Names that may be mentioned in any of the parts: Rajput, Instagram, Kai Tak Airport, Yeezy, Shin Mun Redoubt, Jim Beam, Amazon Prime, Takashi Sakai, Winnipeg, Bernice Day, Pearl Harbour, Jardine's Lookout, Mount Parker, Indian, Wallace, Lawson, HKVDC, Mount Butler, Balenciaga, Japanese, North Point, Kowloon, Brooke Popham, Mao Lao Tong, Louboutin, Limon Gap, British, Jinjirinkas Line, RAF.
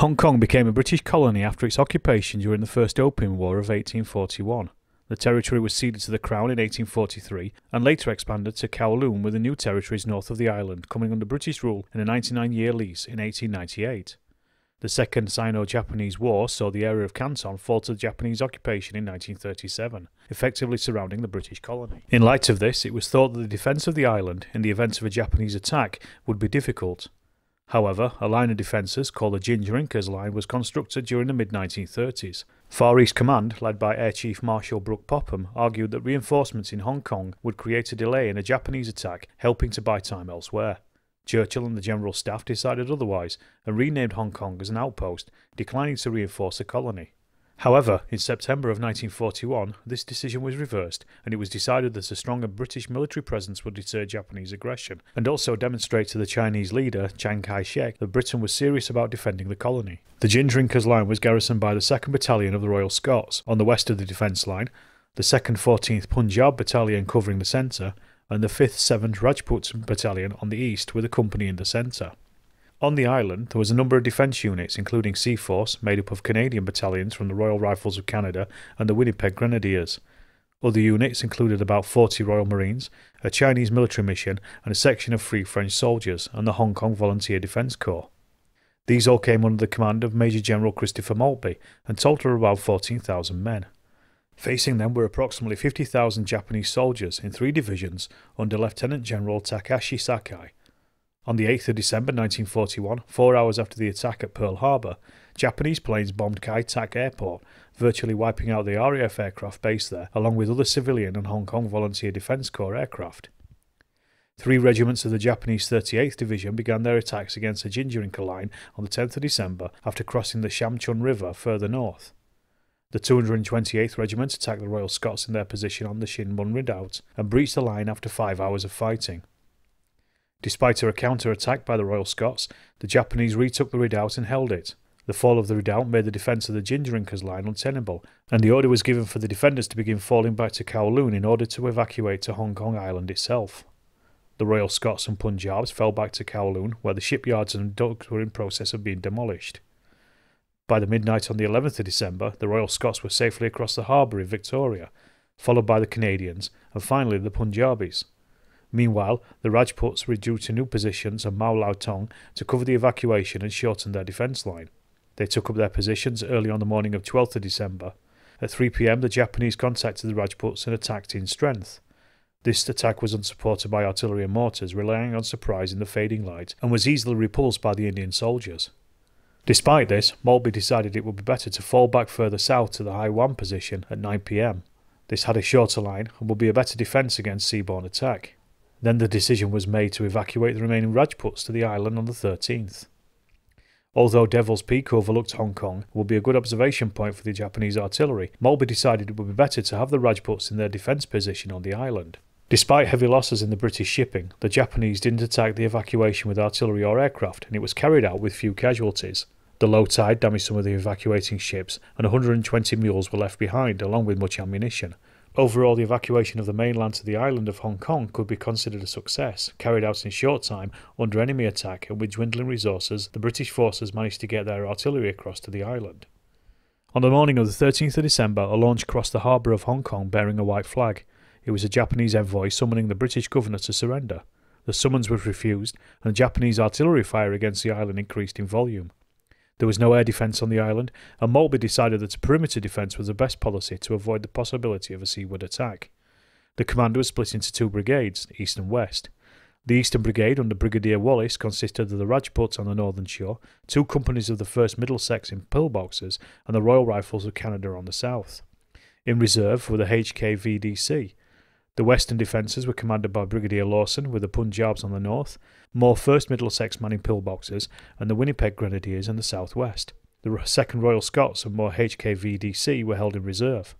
Hong Kong became a British colony after its occupation during the First Opium War of 1841. The territory was ceded to the Crown in 1843 and later expanded to Kowloon, with the new territories north of the island coming under British rule in a 99-year lease in 1898. The Second Sino-Japanese War saw the area of Canton fall to the Japanese occupation in 1937, effectively surrounding the British colony. In light of this, it was thought that the defence of the island, in the event of a Japanese attack, would be difficult. However, a line of defences called the Jinjirinkas Line was constructed during the mid-1930s. Far East Command, led by Air Chief Marshal Brooke Popham, argued that reinforcements in Hong Kong would create a delay in a Japanese attack, helping to buy time elsewhere. Churchill and the General Staff decided otherwise and renamed Hong Kong as an outpost, declining to reinforce the colony. However, in September of 1941, this decision was reversed, and it was decided that a stronger British military presence would deter Japanese aggression, and also demonstrate to the Chinese leader, Chiang Kai-shek, that Britain was serious about defending the colony. The Jinjirinkas Line was garrisoned by the 2nd Battalion of the Royal Scots, on the west of the defence line, the 2nd 14th Punjab Battalion covering the centre, and the 5th 7th Rajput Battalion on the east, with a company in the centre. On the island, there was a number of defence units, including Sea Force, made up of Canadian battalions from the Royal Rifles of Canada and the Winnipeg Grenadiers. Other units included about 40 Royal Marines, a Chinese military mission, and a section of Free French soldiers, and the Hong Kong Volunteer Defence Corps. These all came under the command of Major General Christopher Maltby, and totaled about 14,000 men. Facing them were approximately 50,000 Japanese soldiers in 3 divisions under Lieutenant General Takashi Sakai. On the 8th of December 1941, 4 hours after the attack at Pearl Harbor, Japanese planes bombed Kai Tak Airport, virtually wiping out the RAF aircraft based there, along with other civilian and Hong Kong Volunteer Defence Corps aircraft. 3 regiments of the Japanese 38th Division began their attacks against the Jinjirinka Line on the 10th of December after crossing the Shamchun River further north. The 228th Regiment attacked the Royal Scots in their position on the Shin Mun Redoubt and breached the line after 5 hours of fighting. Despite a counter-attack by the Royal Scots, the Japanese retook the redoubt and held it. The fall of the redoubt made the defence of the Jinjirinkas Line untenable, and the order was given for the defenders to begin falling back to Kowloon in order to evacuate to Hong Kong Island itself. The Royal Scots and Punjabs fell back to Kowloon, where the shipyards and docks were in process of being demolished. By the midnight on the 11th of December, the Royal Scots were safely across the harbour in Victoria, followed by the Canadians and finally the Punjabis. Meanwhile, the Rajputs withdrew to new positions on Mao Lao Tong to cover the evacuation and shorten their defence line. They took up their positions early on the morning of 12th of December. At 3 p.m, the Japanese contacted the Rajputs and attacked in strength. This attack was unsupported by artillery and mortars, relying on surprise in the fading light, and was easily repulsed by the Indian soldiers. Despite this, Maltby decided it would be better to fall back further south to the Hai Wan position at 9 p.m. This had a shorter line and would be a better defence against seaborne attack. Then the decision was made to evacuate the remaining Rajputs to the island on the 13th. Although Devil's Peak overlooked Hong Kong would be a good observation point for the Japanese artillery, Maltby decided it would be better to have the Rajputs in their defence position on the island. Despite heavy losses in the British shipping, the Japanese didn't attack the evacuation with artillery or aircraft, and it was carried out with few casualties. The low tide damaged some of the evacuating ships, and 120 mules were left behind, along with much ammunition. Overall, the evacuation of the mainland to the island of Hong Kong could be considered a success, carried out in short time under enemy attack, and with dwindling resources, the British forces managed to get their artillery across to the island. On the morning of the 13th of December, a launch crossed the harbour of Hong Kong bearing a white flag. It was a Japanese envoy summoning the British governor to surrender. The summons was refused, and the Japanese artillery fire against the island increased in volume. There was no air defence on the island, and Maltby decided that a perimeter defence was the best policy to avoid the possibility of a seaward attack. The command was split into 2 brigades, east and west. The eastern brigade under Brigadier Wallace consisted of the Rajputs on the northern shore, 2 companies of the 1st Middlesex in pillboxes, and the Royal Rifles of Canada on the south. In reserve were the HKVDC. The western defences were commanded by Brigadier Lawson, with the Punjabs on the north, more 1st Middlesex manning pillboxes, and the Winnipeg Grenadiers in the southwest. The 2nd Royal Scots and more HKVDC were held in reserve.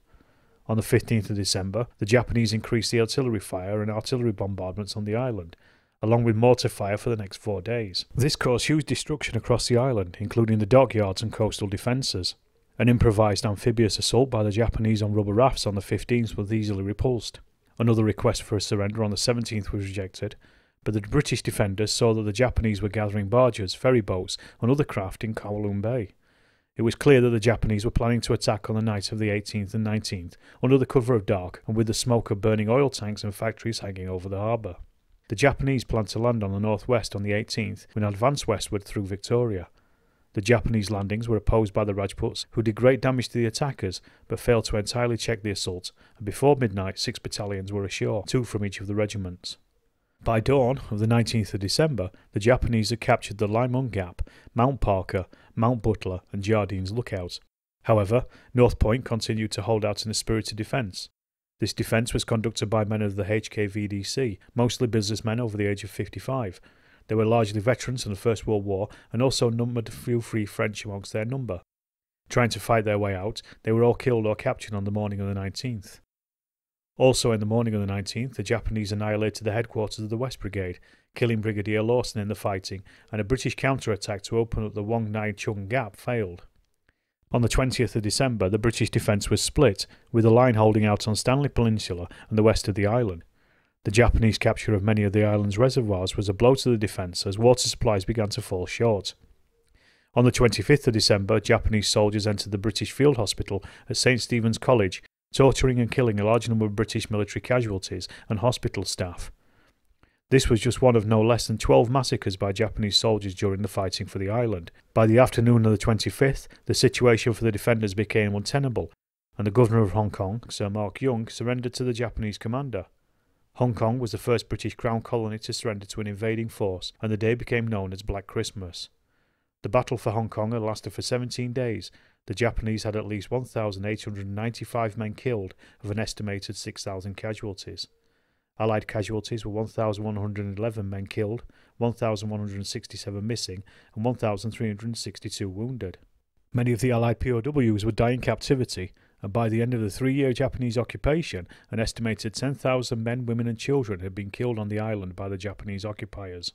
On the 15th of December, the Japanese increased the artillery fire and artillery bombardments on the island, along with mortar fire for the next 4 days. This caused huge destruction across the island, including the dockyards and coastal defences. An improvised amphibious assault by the Japanese on rubber rafts on the 15th was easily repulsed. Another request for a surrender on the 17th was rejected. but the British defenders saw that the Japanese were gathering barges, ferry boats and other craft in Kowloon Bay. It was clear that the Japanese were planning to attack on the night of the 18th and 19th, under the cover of dark and with the smoke of burning oil tanks and factories hanging over the harbour. The Japanese planned to land on the northwest on the 18th and advance westward through Victoria. The Japanese landings were opposed by the Rajputs, who did great damage to the attackers but failed to entirely check the assault, and before midnight 6 battalions were ashore, 2 from each of the regiments. By dawn of the 19th of December, the Japanese had captured the Limon Gap, Mount Parker, Mount Butler and Jardine's Lookout. However, North Point continued to hold out in a spirit of defence. This defence was conducted by men of the HKVDC, mostly businessmen over the age of 55. They were largely veterans in the First World War and also numbered a few free French amongst their number. Trying to fight their way out, they were all killed or captured on the morning of the 19th. Also in the morning of the 19th, the Japanese annihilated the headquarters of the West Brigade, killing Brigadier Lawson in the fighting, and a British counterattack to open up the Wong-Nai-Chung Gap failed. On the 20th of December, the British defence was split, with the line holding out on Stanley Peninsula and the west of the island. The Japanese capture of many of the island's reservoirs was a blow to the defence as water supplies began to fall short. On the 25th of December, Japanese soldiers entered the British Field Hospital at St. Stephen's College, torturing and killing a large number of British military casualties and hospital staff. This was just one of no less than 12 massacres by Japanese soldiers during the fighting for the island. By the afternoon of the 25th, the situation for the defenders became untenable, and the governor of Hong Kong, Sir Mark Young, surrendered to the Japanese commander. Hong Kong was the first British Crown colony to surrender to an invading force, and the day became known as Black Christmas. The battle for Hong Kong had lasted for 17 days. The Japanese had at least 1,895 men killed of an estimated 6,000 casualties. Allied casualties were 1,111 men killed, 1,167 missing, and 1,362 wounded. Many of the Allied POWs would die in captivity, and by the end of the three-year Japanese occupation, an estimated 10,000 men, women and children had been killed on the island by the Japanese occupiers.